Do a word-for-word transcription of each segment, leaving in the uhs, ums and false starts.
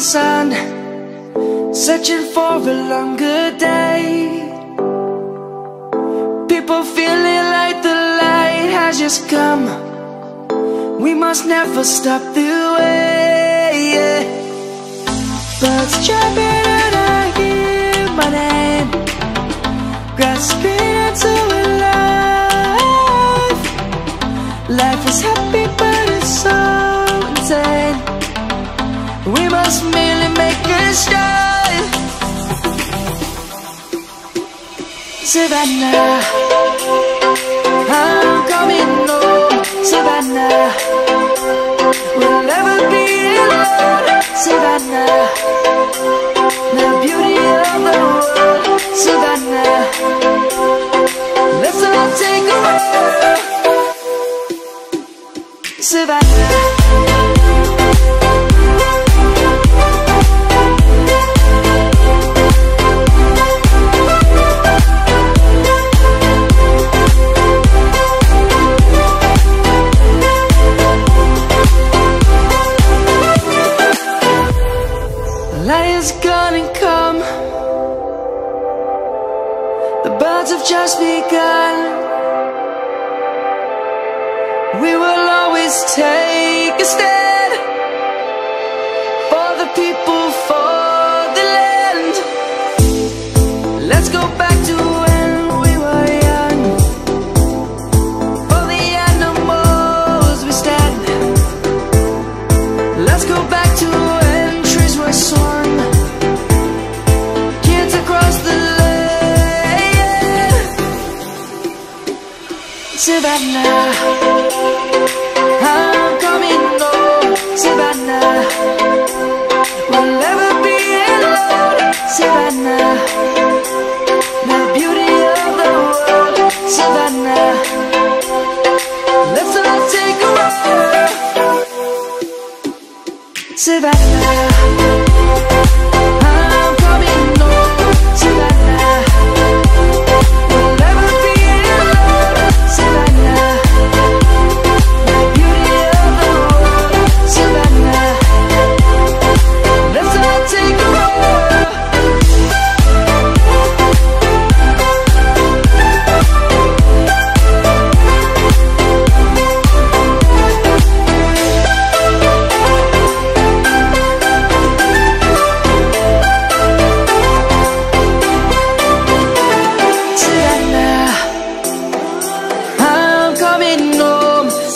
Sun, searching for a longer day. People feeling like the light has just come. We must never stop the way, yeah. Birds chirping and I hear my name, grasping into a life. Life is happy but it's so insane. We must merely make a start. Savannah, I'm coming home. Savannah, we'll never be alone. Savannah, the beauty of the world. Savannah, let's all take a walk. Savannah. Just begun. We will always take a stand for the people, for the land. Let's go back to when we were young. For the animals we stand. Let's go back to when trees were swung. Kids across the land. Savannah, I'm coming home. Savannah, we'll never be alone. Savannah, the beauty of the world. Savannah, let's all take a walk. Savannah.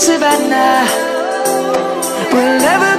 Savannah, we'll never